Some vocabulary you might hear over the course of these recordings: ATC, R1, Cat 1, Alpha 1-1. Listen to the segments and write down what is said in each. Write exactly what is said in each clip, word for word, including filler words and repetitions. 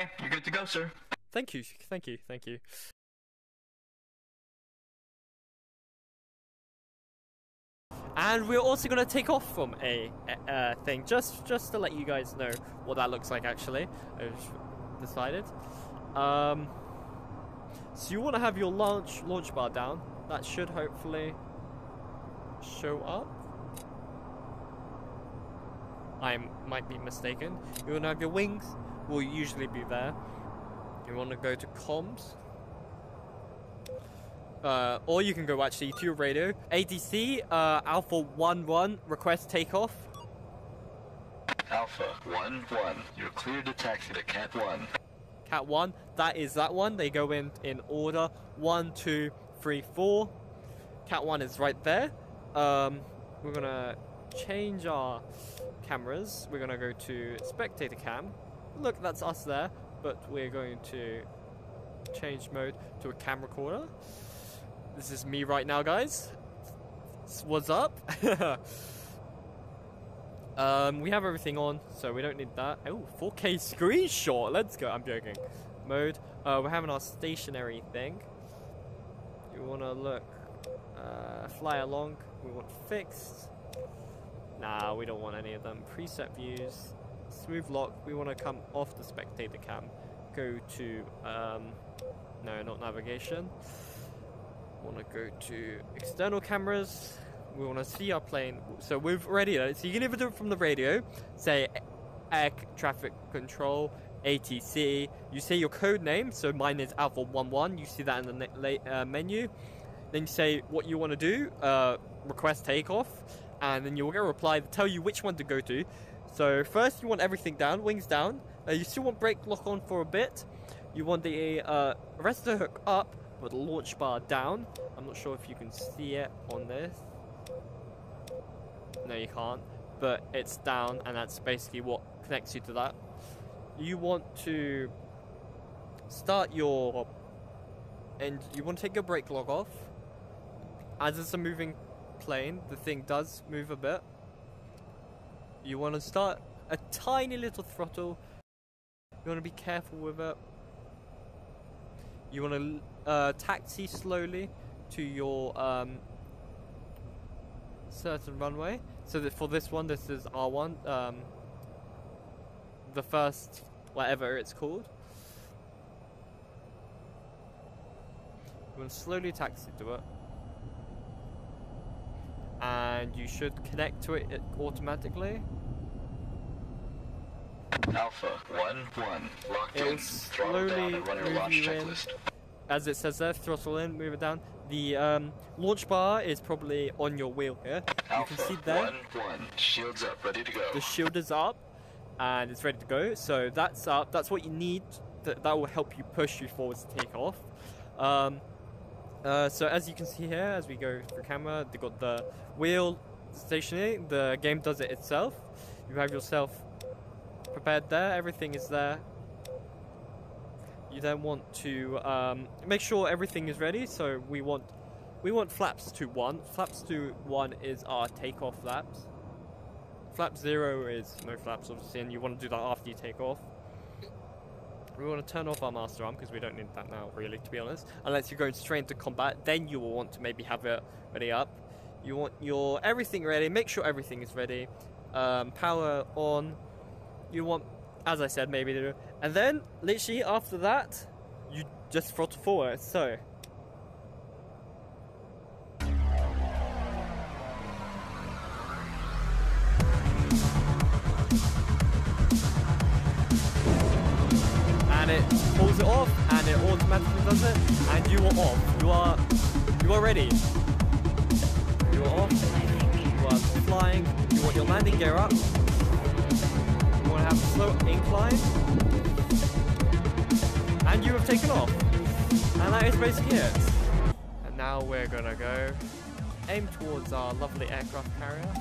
Okay, you're good to go, sir. Thank you, thank you, thank you. And we're also going to take off from a uh, thing, just just to let you guys know what that looks like, actually. I've decided. Um, so you want to have your launch, launch bar down. That should hopefully show up. I might be mistaken. You want to have your wings, will usually be there. You want to go to comms. Uh, or you can go actually to your radio. A T C, uh, Alpha one one, request takeoff. Alpha one one, you're cleared to taxi to Cat one. Cat one, that is that one. They go in in order. one, two, three, four. Cat one is right there. Um, we're going to change our cameras. We're going to go to spectator cam. Look, that's us there, but we're going to change mode to a cam recorder. This is me right now, guys. What's up? um, we have everything on, so we don't need that. Oh, four K screenshot. Let's go. I'm joking. Mode. Uh, we're having our stationary thing. You want to look. Uh, fly along. We want fixed. Nah, we don't want any of them. Preset views. Smooth lock. We want to come off the spectator cam. Go to. Um, no, not navigation. Want to go to external cameras. We want to see our plane. So with radio, so you can either do it from the radio, say air traffic control, A T C. You say your code name. So mine is Alpha one one. You see that in the uh, menu. Then you say what you want to do. Uh, request takeoff, and then you'll get a reply to tell you which one to go to. So first you want everything down, wings down. Uh, you still want brake lock on for a bit. You want the uh, rest of the hook up, but the launch bar down. I'm not sure if you can see it on this. No, you can't, but it's down, and that's basically what connects you to that. You want to start your, and you want to take your brake lock off. As it's a moving plane, the thing does move a bit. You want to start a tiny little throttle. You want to be careful with it. You want to Uh, taxi slowly to your um, certain runway. So that for this one, this is R one, um, the first, whatever it's called. You want to slowly taxi to it, and you should connect to it automatically. Alpha one one. Locked in. Throttle down and run your launch checklist. As it says there, throttle in, move it down. The um, launch bar is probably on your wheel here. Alpha, you can see there. One, one. Shields up, ready to go. The shield is up, and it's ready to go. So that's up. That's what you need. That that will help you push you forward to take off. Um, uh, so as you can see here, as we go through camera, they got the wheel stationary. The game does it itself. You have yourself prepared there. Everything is there. You then want to um, make sure everything is ready. So we want we want flaps to one. Flaps to one is our takeoff flaps. Flap zero is no flaps, obviously, and you want to do that after you take off. We want to turn off our master arm because we don't need that now, really, to be honest. Unless you're going straight into combat, then you will want to maybe have it ready up. You want your everything ready. Make sure everything is ready. Um, power on. You want, as I said, maybe to do. And then, literally after that, you just throttle forward, so. And it pulls it off, and it automatically does it, and you are off. You are, you are ready. You are off, you are flying, you want your landing gear up. You want to have a slow incline. And you have taken off. And that is basically it. And now we're gonna go aim towards our lovely aircraft carrier.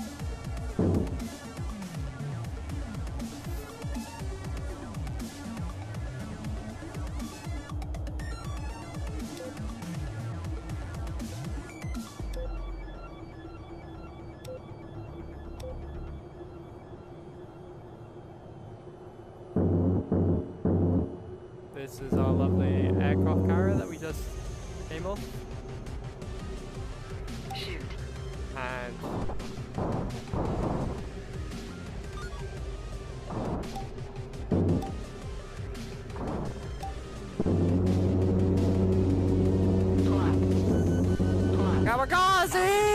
minus ammo. Shoot. And Kamikaze!